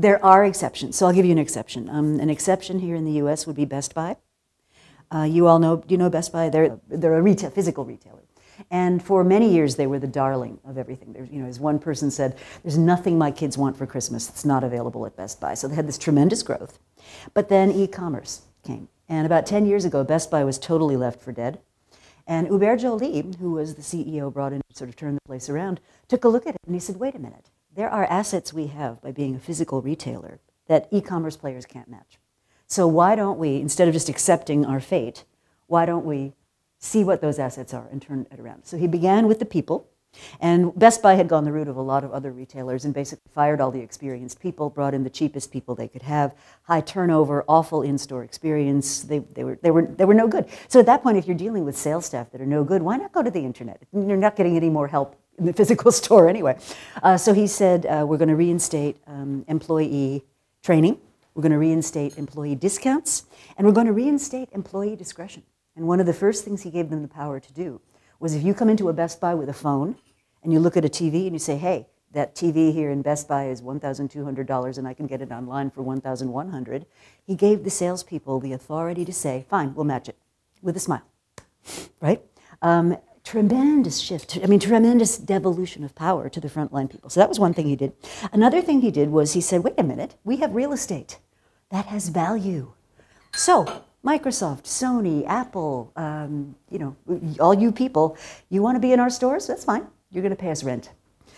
There are exceptions, so I'll give you an exception. An exception here in the U.S. would be Best Buy. You all know, do you know Best Buy? They're a retail, physical retailer. And for many years, they were the darling of everything. There, you know, as one person said, there's nothing my kids want for Christmas that's not available at Best Buy. So they had this tremendous growth. But then e-commerce came. And about 10 years ago, Best Buy was totally left for dead. And Hubert Joly, who was the CEO brought in to sort of turn the place around, took a look at it and he said, wait a minute. There are assets we have by being a physical retailer that e-commerce players can't match. So why don't we, instead of just accepting our fate, why don't we see what those assets are and turn it around? So he began with the people, and Best Buy had gone the route of a lot of other retailers and basically fired all the experienced people, brought in the cheapest people they could have, high turnover, awful in-store experience. They were no good. So at that point, if you're dealing with sales staff that are no good, why not go to the internet? You're not getting any more help in the physical store anyway. So he said, we're going to reinstate employee training. We're going to reinstate employee discounts, and we're going to reinstate employee discretion. And one of the first things he gave them the power to do was if you come into a Best Buy with a phone and you look at a TV and you say, hey, that TV here in Best Buy is $1,200 and I can get it online for $1,100, he gave the salespeople the authority to say, fine, we'll match it, with a smile, right? Tremendous shift, I mean, tremendous devolution of power to the frontline people. So that was one thing he did. Another thing he did was he said, wait a minute, we have real estate. That has value. So Microsoft, Sony, Apple, you know, all you people, you want to be in our stores? That's fine. You're going to pay us rent.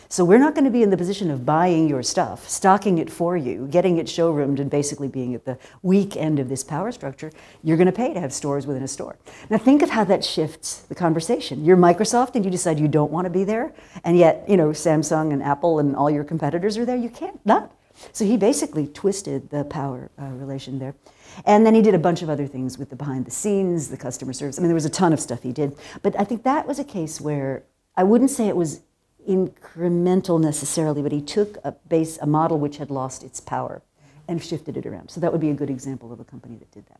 So we're not going to be in the position of buying your stuff, stocking it for you, getting it showroomed, and basically being at the weak end of this power structure. You're going to pay to have stores within a store. Now think of how that shifts the conversation. You're Microsoft and you decide you don't want to be there, and yet, you know, Samsung and Apple and all your competitors are there. You can't not. So he basically twisted the power relation there. And then he did a bunch of other things with the behind the scenes, the customer service. I mean, there was a ton of stuff he did. But I think that was a case where I wouldn't say it was incremental necessarily, but he took a model which had lost its power and shifted it around. So that would be a good example of a company that did that.